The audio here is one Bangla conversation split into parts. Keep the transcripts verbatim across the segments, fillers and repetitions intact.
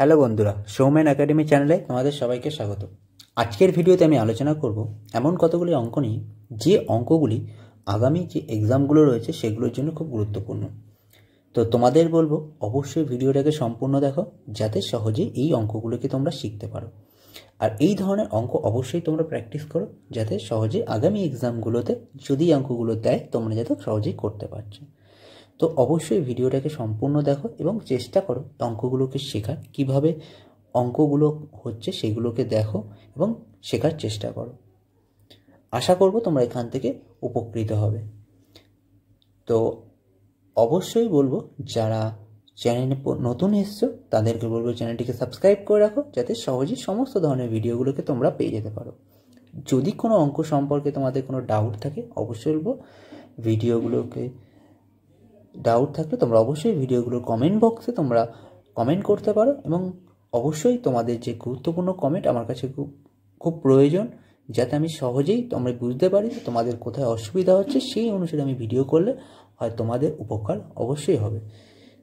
हेलो बंधुरा सौमेन एकाडेमी चैनले तुम्हारे सबाइके स्वागत। आजकेर भिडियोते आमि आलोचना करब एमन कतगुली अंक निये जे अंकगुली आगामी जे एग्जामगुलो रयेछे सेगुलोर जोन्नो खूब गुरुत्वपूर्ण। तो तोमादेर बोलबो अवश्यई भिडियोटाके सम्पूर्ण देखो जाते सहजेई एई अंकगुलोके तोमरा शिखते पारो आर एई धरनेर अंक अवश्यई तोमरा प्रैक्टिस करो जाते सहजेई आगामी एग्जामगुलोते जोदि अंकगुलो देय तोमरा जाते सहजेई करते पारो। तो अवश्य भिडियोटाके सम्पूर्ण देखो एवं चेष्टा करो अंकगुलोके शेखार, किभाबे अंकगुलो होच्छे सेगुलोके देखो एवं शेखार चेष्टा करो। आशा करब तोमरा एखान थेके उपकृत होबे। तो अवश्यई बोलबो जारा चैनेले नतुन एसेछो तादेरके बोलबो चैनेलटिके सबस्क्राइब करे राखो जाते सहजेई समस्त धरनेर भिडियोगुलोके तोमरा पेये जेते पारो। जोदि कोनो अंक सम्पर्के तोमादेर कोनो डाउट थाके अवश्यई बोलबो भिडियोगुलोके डाउट থাকলে তোমরা অবশ্যই ভিডিওগুলোর কমেন্ট বক্সে তোমরা কমেন্ট করতে পারো এবং অবশ্যই তোমাদের যে গুরুত্বপূর্ণ কমেন্ট আমার কাছে খুব খুব প্রয়োজন যাতে আমি সহজেই তোমরা বুঝতে পারি তোমাদের কোথায় অসুবিধা হচ্ছে সেই অনুসারে আমি ভিডিও করলে হয় তোমাদের উপকার অবশ্যই হবে।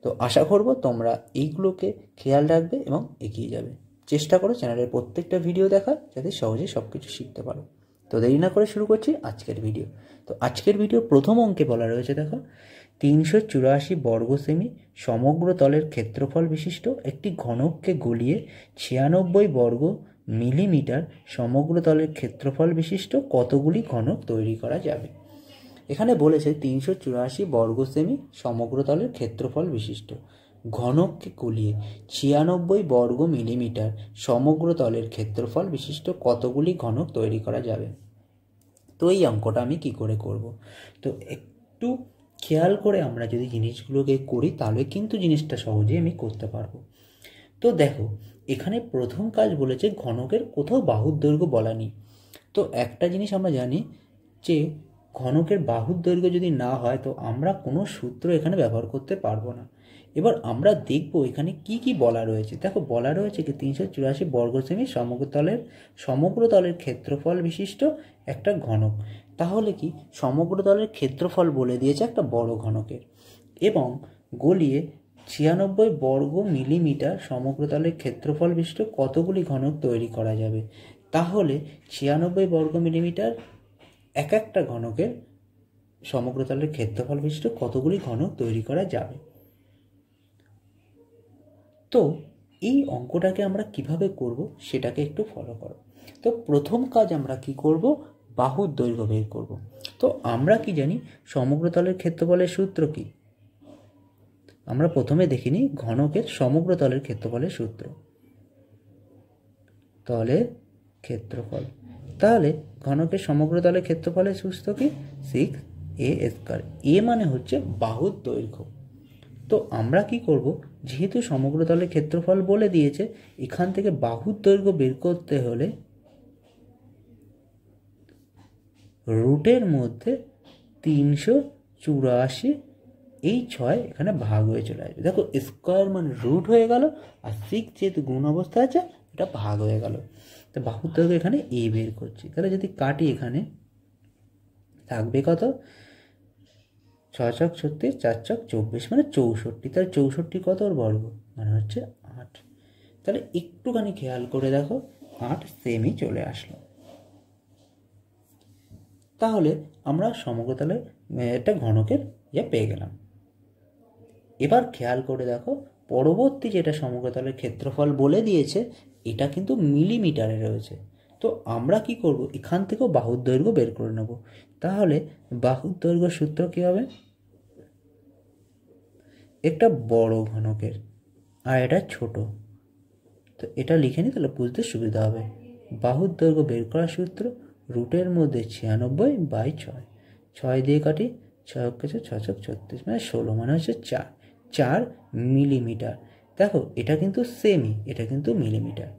তো আশা করব তোমরা এইগুলোকে খেয়াল রাখবে এবং এগিয়ে যাবে। চেষ্টা করো চ্যানেলের প্রত্যেকটা ভিডিও দেখা যাতে সহজেই সবকিছু শিখতে পারো। তো দেরি না করে শুরু করছি আজকের ভিডিও। তো আজকের ভিডিও প্রথম অঙ্কে বলা রয়েছে দেখো तीनशो चुराशी वर्ग सेमी समग्र तलेर क्षेत्रफल विशिष्ट एकटी घनक के गलिए छियानब्बई वर्ग मिलीमीटर समग्र तलेर क्षेत्रफल विशिष्ट कतगुली घनक तैरी करा जाबे। एखाने बोलेछे तीनशो चुराशी वर्ग सेमी समग्र तलेर क्षेत्रफल विशिष्ट घनक के गलिए छियानब्बई वर्ग मिलीमीटर समग्र तलेर क्षेत्रफल विशिष्ट कतगुली घनक तैरी करा जाबे। तो एई अंकटा आमि कि करे करब तो एकटू ख्याल करे आमरा जोदि जिनिसगुलोके करी ताहले किन्तु जिनिसटा सहजेई आमि करते पारबो। तो देखो एखाने प्रथम काज बोलेछे घनकेर कोथाओ बाहुर दैर्घ्य बला नेई। तो एकटा जिनिस आमरा जानि जे घनकेर बाहुर दैर्घ्य जोदि ना हय तो आमरा कोनो सूत्र एखाने व्यवहार करते पारबो ना। एबार आमरा देखबो एखाने कि कि बला रयेछे। देखो बला रयेछे कि तीनशो चुराशी वर्ग सेमी समग्र तलेर समग्र तलेर क्षेत्रफल विशिष्ट एकटा घनक। ताहले कि समग्र तलेर क्षेत्रफल बोले दिए एक बड़ो घनकेर एवं गलिए छियानब्बई वर्ग मिलीमीटर समग्र तलेर क्षेत्रफल विशिष्ट कतगुली घनक तैरी करा जाबे। ताहले छियानब्बई वर्ग मिलीमीटर एक एकटा घनकेर समग्र तलेर क्षेत्रफल विशिष्ट कतगुली घनक तैरी करा जाबे। तो এই অঙ্কটাকে আমরা কিভাবে করব সেটাকে একটু ফলো করো। তো প্রথম কাজ আমরা কি করব বাহুর দৈর্ঘ্য বের করব। তো আমরা কি জানি সমগ্র তলের ক্ষেত্রফলের সূত্র কি আমরা প্রথমে দেখিনি ঘনকের সমগ্র তলের ক্ষেত্রফলের সূত্র তাহলে ক্ষেত্রফল তাহলে ঘনকের সমগ্র তলের ক্ষেত্রফলের সূত্র কি সিক্স a স্কয়ার। a মানে হচ্ছে বাহুর দৈর্ঘ্য। তো আমরা কি করব যেহেতু সমগ্র তলের ক্ষেত্রফল বলে দিয়েছে এখান থেকে বাহুর দৈর্ঘ্য বের করতে হলে রুটের মধ্যে তিনশো চুরাশি এই ছয় এখানে ভাগ হয়ে চলে আসবে। দেখো স্কোয়ার মানে রুট হয়ে গেল আর সিক্স যেহেতু গুণ অবস্থা আছে এটা ভাগ হয়ে গেল। তো বাহুর দৈর্ঘ্য এখানে এ বের করছি তাহলে যদি কাটি এখানে থাকবে কত ছয় ছক ছত্রিশ চার ছক চব্বিশ মানে চৌষট্টি। তাহলে চৌষট্টি কত বর্গ মানে হচ্ছে আট। তাহলে একটুখানি খেয়াল করে দেখো আট সেমি চলে আসলো। তাহলে আমরা সমগ্র তলে একটা ঘনকের ইয়ে পেয়ে গেলাম। এবার খেয়াল করে দেখো পরবর্তী যেটা সমগ্র তলের ক্ষেত্রফল বলে দিয়েছে এটা কিন্তু মিলিমিটারে রয়েছে। তো আমরা কি করব এখান থেকেও বাহুর দৈর্ঘ্য বের করে নেব। তাহলে বাহুর দৈর্ঘ্য সূত্র কি হবে একটা বড় ঘনকের আর এটা ছোট। তো এটা লিখে নিই তাহলে বুঝতে সুবিধা হবে। বাহুর দৈর্ঘ্য বের করার সূত্র রুটের মধ্যে ছিয়ানব্বই বাই ছয় ছয় দিয়ে কাটি ছয় কেছে ছয় ছক ছত্রিশ মানে ষোলো মানে হচ্ছে চার চার মিলিমিটার। দেখো এটা কিন্তু সেমি এটা কিন্তু মিলিমিটার।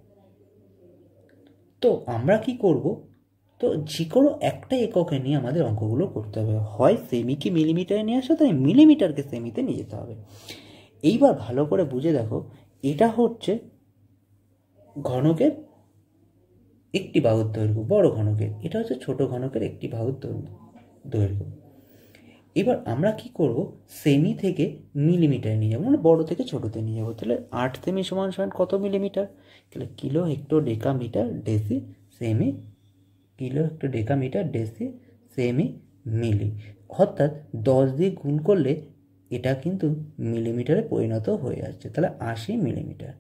তো আমরা কি করব তো যে কোনো একটা এককে নিয়ে আমাদের অঙ্কগুলো করতে হবে হয় সেমিকে মিলিমিটারে নিয়ে আসা তাই মিলিমিটারকে সেমিতে নিয়ে যেতে হবে। এইবার ভালো করে বুঝে দেখো এটা হচ্ছে ঘনকের একটি বাহুর দৈর্ঘ্য বড় ঘনকের এটা হচ্ছে ছোট ঘনকের একটি বাহুর দৈর্ঘ্য। এবার আমরা কি করব সেমি থেকে মিলিমিটার নিয়ে যাব মানে বড় থেকে ছোটতে নিয়ে যাব তাহলে आठ সেমি সমান সমান কত মিলিমিটার তাহলে kilo hecto decametre deci centi kilo hecto decametre deci centi milli অর্থাৎ दस দিয়ে গুণ করলে এটা কিন্তু মিলিমিটারে পরিণত হয়ে যাচ্ছে তাহলে अस्सी মিলিমিটার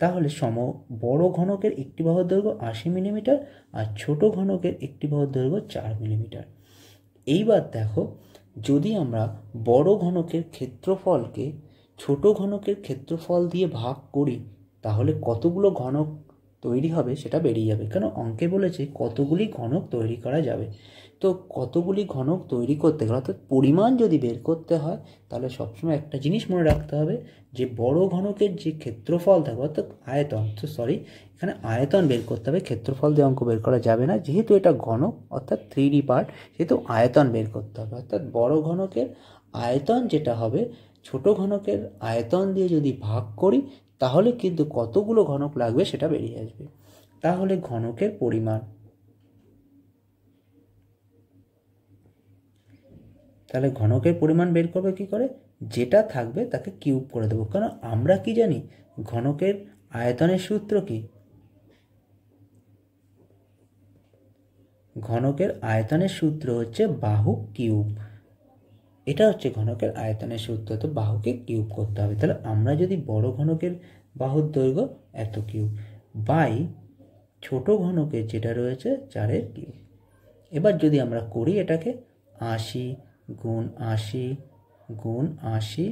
তাহলে সম বড় ঘনকের একটি বাহুর দৈর্ঘ্য अस्सी মিলিমিটার আর ছোট ঘনকের একটি বাহুর দৈর্ঘ্য चार মিলিমিটার এইবার দেখো যদি আমরা বড় ঘনকের ক্ষেত্রফলকে ছোট ঘনকের ক্ষেত্রফল দিয়ে ভাগ করি তাহলে কতগুলো ঘনক তৈরি হবে সেটা বেরিয়ে যাবে কারণ অঙ্কে বলেছে কতগুলি ঘনক তৈরি করা যাবে তো কতগুলি ঘনক তৈরি করতে গেলে অর্থাৎ পরিমাণ যদি বের করতে হয় তাহলে সব সময় একটা জিনিস মনে রাখতে হবে যে বড় ঘনকের যে ক্ষেত্রফল থাকবে অর্থাৎ আয়তন তো সরি এখানে আয়তন বের করতে হবে ক্ষেত্রফল দিয়ে অঙ্ক বের করা যাবে না যেহেতু এটা ঘনক অর্থাৎ থ্রি ডি পার্ট সেহেতু আয়তন বের করতে হবে অর্থাৎ বড় ঘনকের আয়তন যেটা হবে ছোট ঘনকের আয়তন দিয়ে যদি ভাগ করি তাহলে কিন্তু কতগুলো ঘনক লাগবে সেটা বেরিয়ে আসবে তাহলে ঘনকের পরিমাণ তাহলে ঘনকের পরিমাণ বের করবে কি করে যেটা থাকবে তাকে কিউব করে দেব কারণ আমরা কি জানি ঘনকের আয়তনের সূত্র কি ঘনকের আয়তনের সূত্র হচ্ছে বাহু কিউব এটা হচ্ছে ঘনকের আয়তনের সূত্র তো বাহুকে কিউব করতে হবে তাহলে আমরা যদি বড় ঘনকের বাহুর দৈর্ঘ্য এত কিউব বাই ছোট ঘনকের যেটা রয়েছে চার এর কিউব এবার যদি আমরা করি এটাকে अस्सी গুণ अस्सी গুণ अस्सी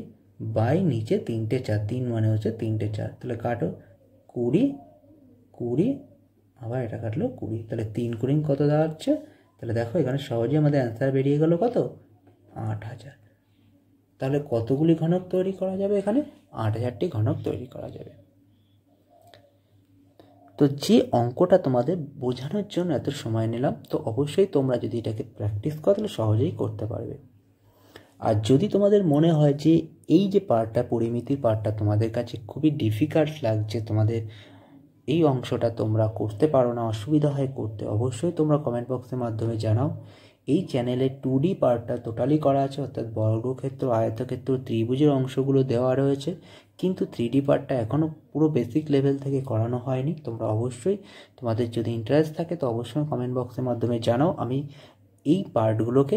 বাই নিচে তিনটে চার তিন মানে হচ্ছে তিনটে চার তাহলে কাটো কুড়ি কুড়ি আবার এটা কাটলো কুড়ি তাহলে তিন কুড়ি কত দাঁড়াচ্ছে তাহলে দেখো এখানে সহজে আমাদের অ্যান্সার বেরিয়ে গেল কত आठ हज़ार ताहले कतगुली घनक तैरी करा जाबे एखाने आठ हज़ार टी घनक तैरी करा जाबे तो जे अंकटा तुम्हादेर बोझानोर जोन्नो एत समय निलाम तो अवश्य तोमरा जदि एटाके प्रैक्टिस करो ताहले सहजेई करते पारबे আর যদি তোমাদের মনে হয় যে এই যে পার্টটা পরিমিতির পার্টটা তোমাদের কাছে খুবই ডিফিকাল্ট লাগছে তোমাদের এই অংশটা তোমরা করতে পারো না অসুবিধা হয় করতে অবশ্যই তোমরা কমেন্ট বক্সের মাধ্যমে জানাও এই চ্যানেলে टू डी পার্টটা টোটালি করা আছে অর্থাৎ বর্গক্ষেত্র আয়তক্ষেত্র ত্রিভুজের অংশগুলো দেওয়া রয়েছে কিন্তু थ्री डी পার্টটা এখনো পুরো বেসিক লেভেল থেকে করানো হয়নি তোমরা অবশ্যই তোমাদের যদি ইন্টারেস্ট থাকে তো অবশ্যই কমেন্ট বক্সের মাধ্যমে জানাও আমি এই পার্টগুলোকে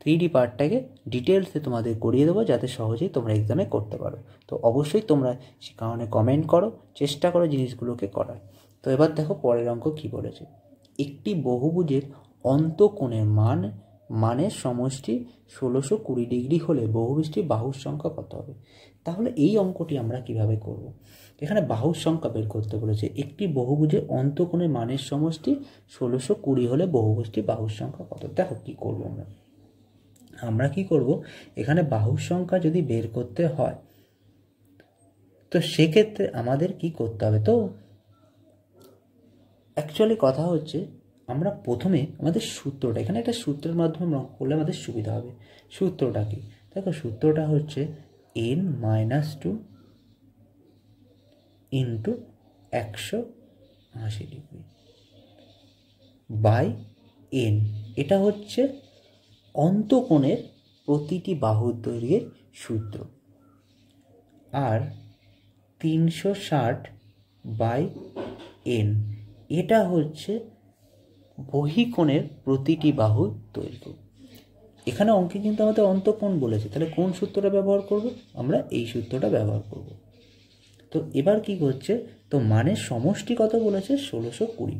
थ्री डी পার্টটাকে ডিটেইলসে তোমাদের করিয়ে দেব যাতে সহজেই তোমরা এক্সামে করতে পারো তো অবশ্যই তোমরা সে কারণে কমেন্ট করো চেষ্টা করো জিনিসগুলোকে করার তো এবার দেখো পরের অঙ্ক কি বলেছে একটি বহুভুজের অন্তঃকোণের মান মানের সমষ্টি ষোলোশো কুড়ি ডিগ্রি হলে বহুভুজটির বাহুর সংখ্যা কত হবে তাহলে এই অঙ্কটি আমরা কিভাবে করব এখানে বাহুর সংখ্যা বের করতে বলেছে একটি বহুভুজের অন্তঃকোণের মানের সমষ্টি ষোলোশো কুড়ি হলে বহুভুজটির বাহুর সংখ্যা কত দেখো কি করব আমরা আমরা কি করব এখানে বাহুর সংখ্যা যদি বের করতে হয় তো সেক্ষেত্রে আমাদের কি করতে হবে তো অ্যাকচুয়ালি কথা হচ্ছে আমরা প্রথমে আমাদের সূত্রটা এখানে একটা সূত্রের মাধ্যমে আমরা করলে আমাদের সুবিধা হবে সূত্রটা কি দেখো সূত্রটা হচ্ছে n মাইনাস টু ইন্টু একশো আশি ডিগ্রি বাই n এটা হচ্ছে অন্তঃকোণের প্রতিটি বাহুর দৈর্ঘ্যের সূত্র আর তিনশো ষাট বাই n এটা হচ্ছে বহিকোণের প্রতিটি বাহু দৈর্ঘ্য এখানে অঙ্কে কিন্তু আমাদের অন্তঃকোণ বলেছে তাহলে কোন সূত্রটা ব্যবহার করব আমরা এই সূত্রটা ব্যবহার করব তো এবার কি হচ্ছে তো মানের সমষ্টি কত বলেছে ষোলোশো কুড়ি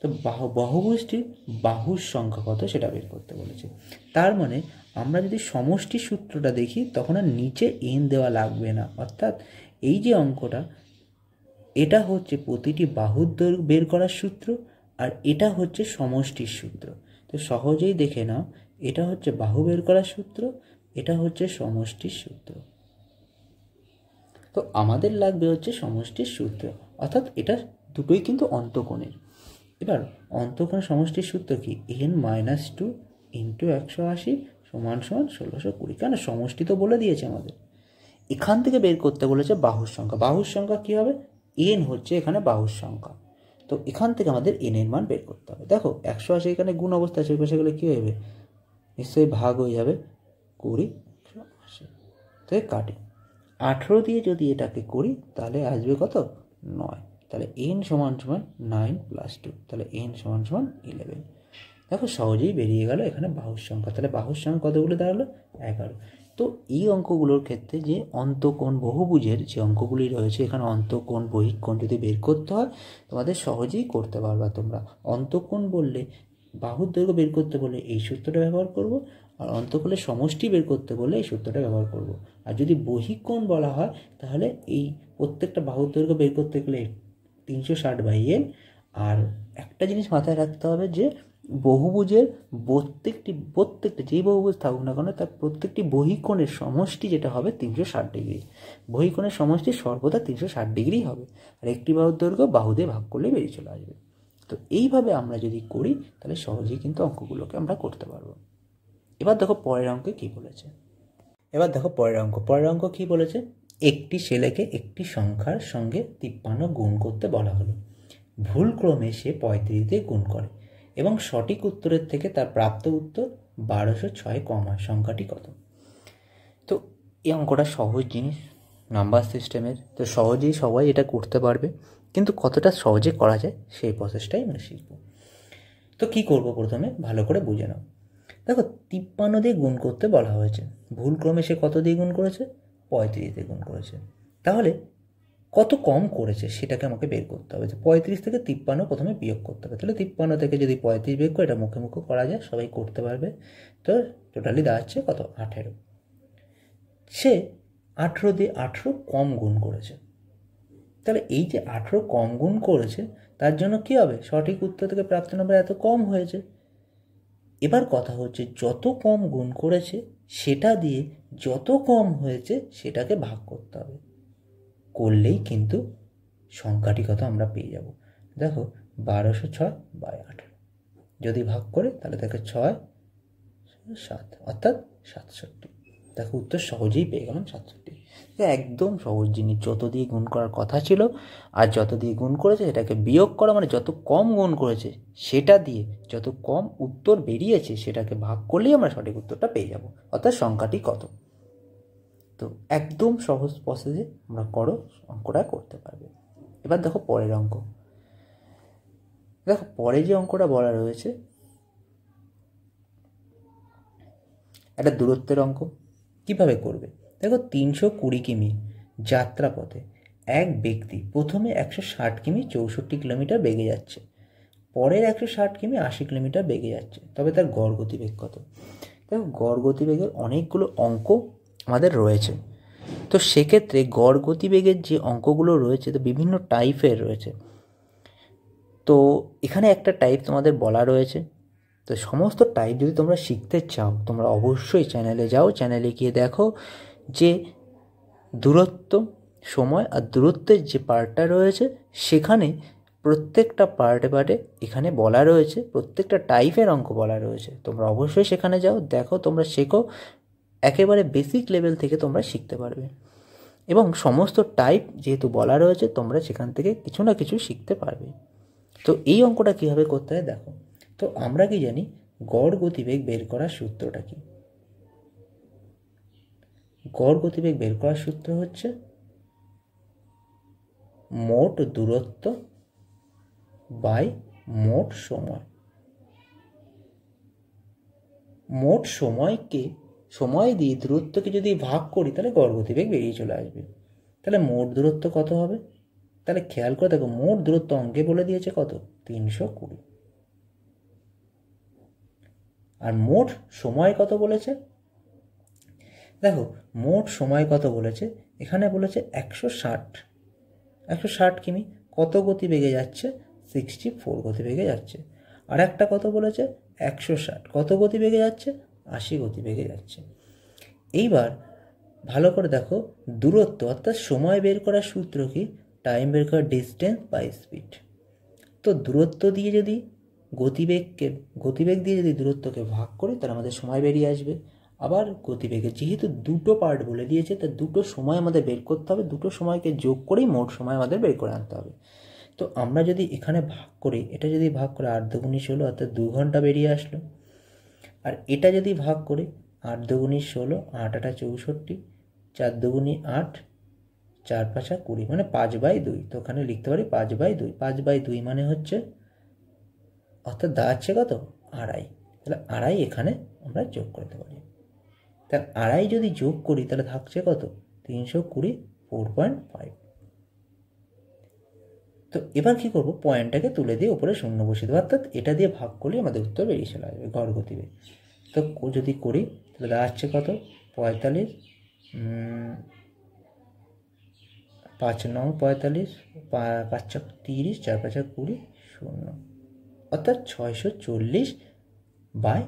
তো বাহু বহুভুজটির বাহুর সংখ্যা কত সেটা বের করতে বলেছে তার মানে আমরা যদি সমষ্টি সূত্রটা দেখি তখন আর নিচে এন দেওয়া লাগবে না অর্থাৎ এই যে অঙ্কটা এটা হচ্ছে প্রতিটি বাহুর দৈর্ঘ্য বের করার সূত্র আর এটা হচ্ছে সমষ্টির সূত্র তো সহজেই দেখে নাও এটা হচ্ছে বাহু বের করার সূত্র এটা হচ্ছে সমষ্টির সূত্র তো আমাদের লাগবে হচ্ছে সমষ্টির সূত্র অর্থাৎ এটা দুটোই কিন্তু অন্তঃকোণের এবার অন্তঃকোণ সমষ্টির সূত্র কি n মাইনাস টু ইন্টু একশো আশি সমান সমান ষোলোশো কুড়ি কেন সমষ্টি তো বলে দিয়েছে আমাদের এখান থেকে বের করতে বলেছে বাহুর সংখ্যা বাহুর সংখ্যা কী হবে n হচ্ছে এখানে বাহুর সংখ্যা তো এখান থেকে আমাদের n এর মান বের করতে হবে দেখো একশো আশি এখানে গুণ অবস্থা আছে সেগুলো কী হবে নিশ্চয়ই ভাগ হয়ে যাবে কুড়ি একশো আশি থেকে কাটি আঠেরো দিয়ে যদি এটাকে করি তাহলে আসবে কত নয় তাহলে এন সমান সমান নাইন প্লাস টু তাহলে এন সমান সমান ইলেভেন দেখো সহজেই বেরিয়ে গেল এখানে বাহুর সংখ্যা তাহলে বাহুর সংখ্যা কতগুলো দাঁড়ালো এগারো তো এই অঙ্কগুলোর ক্ষেত্রে যে অন্তঃকোণ বহুভুজের যে অঙ্কগুলি রয়েছে এখানে অন্তঃকোণ বহিঃকোণ যদি বের করতে হয় তোমাদের সহজেই করতে পারবা তোমরা অন্তঃকোণ বললে বাহুর দৈর্ঘ্য বের করতে বলে এই সূত্রটা ব্যবহার করব আর অন্তঃকোণের সমষ্টি বের করতে বলে এই সূত্রটা ব্যবহার করব আর যদি বহিঃকোণ বলা হয় তাহলে এই প্রত্যেকটা বাহুর দৈর্ঘ্য বের করতে গেলে তিনশো ষাট বাই এন আর একটা জিনিস মাথায় রাখতে হবে যে বহুভুজের প্রত্যেকটি প্রত্যেকটা যেই বহুভুজ থাকুক না কেন তার প্রত্যেকটি বহিঃকোণের সমষ্টি যেটা হবে তিনশো ষাট ডিগ্রি বহিঃকোণের সমষ্টি সর্বদা তিনশো ষাট ডিগ্রি হবে আর একটি বাহুর দৈর্ঘ্য বাহু দিয়ে ভাগ করলে বেরিয়ে চলে আসবে তো এইভাবে আমরা যদি করি তাহলে সহজেই কিন্তু অঙ্কগুলোকে আমরা করতে পারবো এবার দেখো পরের অঙ্কে কী বলেছে এবার দেখো পরের অঙ্ক পরের অঙ্ক কী বলেছে একটি ছেলেকে একটি সংখ্যার সঙ্গে তিপ্পান্ন গুণ করতে বলা হলো ভুলক্রমে সে পঁয়ত্রিশ দিয়ে গুণ করে এবং সঠিক উত্তরের থেকে তার প্রাপ্ত উত্তর বারোশো ছয় কম হয় সংখ্যাটি কত তো এই অঙ্কটা সহজ জিনিস নাম্বার সিস্টেমের তো সহজেই সবাই এটা করতে পারবে কিন্তু কতটা সহজে করা যায় সেই প্রসেসটাই আমরা শিখব তো কী করব প্রথমে ভালো করে বুঝে নাও দেখো তিপ্পান্ন দিয়ে গুণ করতে বলা হয়েছে ভুলক্রমে সে কত দিয়ে গুণ করেছে পঁয়ত্রিশ দিয়ে গুণ করেছে তাহলে কত কম করেছে সেটাকে আমাকে বের করতে হবে পঁয়ত্রিশ থেকে তিপ্পান্ন প্রথমে বিয়োগ করতে হবে তাহলে তিপ্পান্ন থেকে যদি পঁয়ত্রিশ বিয়োগ করে এটা মুখে মুখে করা যায় সবাই করতে পারবে তো টোটালি দাঁড়াচ্ছে কত আঠেরো সে আঠেরো দিয়ে আঠেরো কম গুণ করেছে তাহলে এই যে আঠেরো কম গুণ করেছে তার জন্য কী হবে সঠিক উত্তর থেকে প্রাপ্ত নম্বর এত কম হয়েছে এবার কথা হচ্ছে যত কম গুণ করেছে সেটা দিয়ে যত কম হয়েছে সেটাকে ভাগ করতে হবে করলেই কিন্তু সংখ্যাটি কত আমরা পেয়ে যাব দেখো বারোশো ছয় বাই আঠেরো যদি ভাগ করে তাহলে তাকে ছয় সাত অর্থাৎ সাতষট্টি দেখো উত্তর সহজেই পেয়ে গেলাম সাতষট্টি একদম সহজ জিনিস যত দিয়ে গুণ করার কথা ছিল আর যত দিয়ে গুণ করেছে সেটাকে বিয়োগ করা মানে যত কম গুণ করেছে সেটা দিয়ে যত কম উত্তর বেরিয়েছে সেটাকে ভাগ করলেই আমরা সঠিক উত্তরটা পেয়ে যাব অর্থাৎ সংখ্যাটি কত তো একদম সহজ প্রসেসে আমরা করো অঙ্কটা করতে পারবে এবার দেখো পরের অঙ্ক দেখো পরে যে অঙ্কটা বলা রয়েছে একটা দূরত্বের অঙ্ক কিভাবে করবে দেখো তিনশো কুড়ি কিমি যাত্রাপথে এক ব্যক্তি প্রথমে একশো ষাট কিমি চৌষট্টি কিলোমিটার বেগে যাচ্ছে পরের একশো ষাট কিমি আশি কিলোমিটার বেগে যাচ্ছে তবে তার গড় গতিবেগ কত দেখো গড় গতিবেগের অনেকগুলো অঙ্ক আমাদের রয়েছে তো সেক্ষেত্রে গড় গতিবেগের যে অঙ্কগুলো রয়েছে তো বিভিন্ন টাইপের রয়েছে তো এখানে একটা টাইপ তোমাদের বলা রয়েছে তো সমস্ত টাইপ যদি তোমরা শিখতে চাও তোমরা অবশ্যই চ্যানেলে যাও চ্যানেলে গিয়ে দেখো যে দূরত্ব সময় আর দূরত্বের যে পার্টটা রয়েছে সেখানে প্রত্যেকটা পার্টে পার্টে এখানে বলা রয়েছে প্রত্যেকটা টাইপের অঙ্ক বলা রয়েছে তোমরা অবশ্যই সেখানে যাও দেখো তোমরা শেখো একেবারে বেসিক লেভেল থেকে তোমরা শিখতে পারবে এবং সমস্ত টাইপ যেহেতু বলা রয়েছে তোমরা সেখান থেকে কিছু না কিছু শিখতে পারবে তো এই অঙ্কটা কীভাবে করতে হয় দেখো তো আমরা কি জানি গড় গতিবেগ বের করার সূত্রটা কি গড় গতিবেগ বের করার সূত্র হচ্ছে মোট দূরত্ব বাই মোট সময় মোট সময়কে সময় দিয়ে দূরত্বকে যদি ভাগ করি তাহলে গড় গতিবেগ বেরিয়ে চলে আসবে তাহলে মোট দূরত্ব কত হবে তাহলে খেয়াল করে দেখো মোট দূরত্ব অঙ্কে বলে দিয়েছে কত তিনশো কুড়ি আর মোট সময় কত বলেছে দেখো মোট সময় কত বলেছে এখানে বলেছে একশো ষাট একশো ষাট কিমি কত গতিবেগে যাচ্ছে সিক্সটি ফোর গতিবেগে যাচ্ছে আর একটা কত বলেছে একশো ষাট কত গতিবেগে যাচ্ছে আশি গতিবেগে যাচ্ছে এইবার ভালো করে দেখো দূরত্ব অর্থাৎ সময় বের করার সূত্র কি টাইম বের করার ডিস্টেন্স বাই স্পিড তো দূরত্ব দিয়ে যদি গতিবেগকে গতিবেগ দিয়ে যদি দূরত্বকে ভাগ করি তাহলে আমাদের সময় বেরিয়ে আসবে আবার গতিবেগে যেহেতু দুটো পার্ট বলে দিয়েছে তা দুটো সময় আমাদের বের করতে হবে দুটো সময়কে যোগ করেই মোট সময় আমাদের বের করে আনতে হবে তো আমরা যদি এখানে ভাগ করি এটা যদি ভাগ করে আট দুগুণে ষোলো অর্থাৎ দু ঘন্টা বেরিয়ে আসলো और एटा जदि भाग करी आठ दुगुणी षोलो आठ आठा चौष्टि चार दुगुणी आठ चार पाँचा कूड़ी मैं पाँच बाई दुई तो ओखाने लिखते पारी पाँच बाई दुई पाँच बाई दुई माने होच्छे अर्थात दाँचे कत आढ़ाई ताहले आढ़ाई एखाने आमरा जोग करते पारी ताहले आढ़ाई जदि जोग करी ताहले थाकछे कत तीनशो कूड़ी फोर पॉइंट फाइव तो एबार कि करब पॉइंटटाके तुले दिए उपरे शून्य बसिए देब अर्थात एटा दिए भाग करले आमादेर उत्तर बेरिये चले आसबे घर गतिते तो जदि करी ताहले दाँचे कत पैंतालिस पाँच नौ पैंतालिस पाँच तीस चार पाँच कूड़ी शून्य अर्थात छयशो चल्लिस बय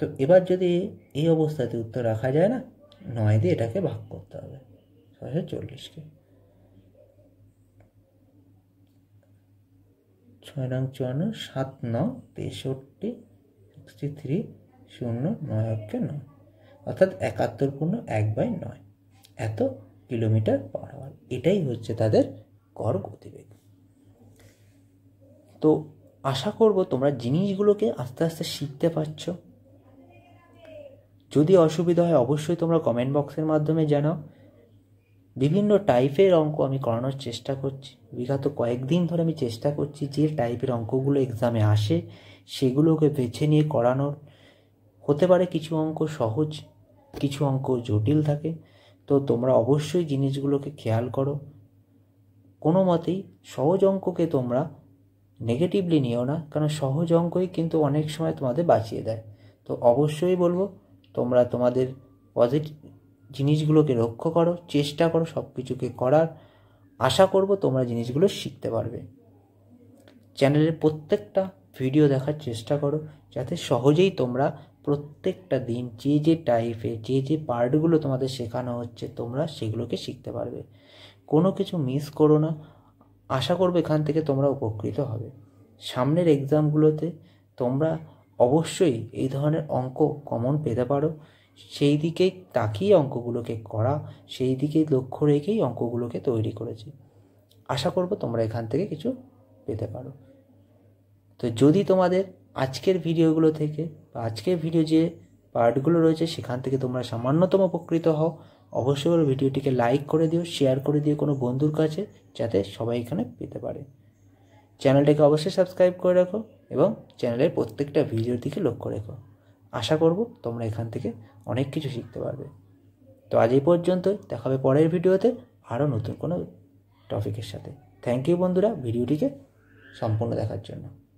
तो एबार जदि ए अवस्थाते उत्तर रखा जाए ना नय दिए एटाके भाग करते होबे छयशो चल्लिस के छय नौ चुवान्न सात नौ तेषट्टी सिक्सटी थ्री शून्य नय के नय अर्थात एकात्तर पूर्ण एक बाई नय एत किलोमीटर पर आवर एटाई होच्छे तादेर गड़ गतिवेग। तो आशा करब तोमरा जिनिसगुलोके आस्ते आस्ते शिखते पारछो। यदि असुविधा हय अवश्यई तोमरा कमेंट बक्सेर माध्यमे जानाओ। विभिन्न टाइपेर अंक आमि करानोर चेष्टा करछि। विगत कयेकदिन धरे आमि चेष्टा करछि जे टाइपेर अंकगुलो एग्जामे आसे सेगुलोके बेछे निये करानोर। होते पारे किछु अंक सहज किछु अंक जटिल थाके तो तोमरा अवश्यई जिनिसगुलोके खेयाल करो। कोनो मतेई सहज अंकके तोमरा नेगेटिवली निओ ना कारण सहज अंकई किन्तु अनेक समय तोमादेर बाँचिये देय। तो अवश्यई बोलबो तोमरा तोमादेर पजिटिव जिनिसगुलोके रक्षा करो चेष्टा करो सबकिछुके करार। आशा करब तोमरा जिनिसगुलो शिखते पारबे। चैनेलेर प्रत्येकटा भिडियो देखार चेष्टा करो जाते सहजेई तोमरा प्रत्येकटा दिन जे जे टाइपे जे जे पार्टगुलो तुम्हारे शेखानो होच्छे तोमरा सेगुलोके शिखते पारबे। कोनो किछु मिस करो ना। आशा करब एखान थेके तोमरा उपकृत होबे। सामनेर एग्जामगुलोते तोमरा अवश्यई एई धरनेर अंक कमन पेते पारो। सेई दिके ताकिये अंकगुलोके करा सेई दिके लक्ष्य रेखेई अंकगुलोके तैरि करेछि। आशा करब तोमरा एखान थेके किछु पेते पारो। तो यदि तोमादेर आजकेर भिडियोगुलो थेके आजकेर भिडियो जे पार्टगुलो रयेछे सेखान थेके तोमरा सामान्यतम उपकृत हओ अवश्यई भिडियोटिके लाइक करे दिओ शेयार करे दिओ कोनो बन्धुर काछे जाते सबाई एखाने पेते पारे। चैनलटिके अवश्यई सबस्क्राइब करे राखो एबं चैनलेर प्रत्येकटा भिडियोर दिके लक्ष्य रेखो। आशा करब तोमरा एखान थेके अनेक किछु शिखते पारबे। तो आज ए पर्यन्तई देखा होबे परेर भिडियोते आरो नतुन कोनो टपिकेर साथे। थैंक यू बन्धुरा भिडियोटिके सम्पूर्ण देखार जन्य।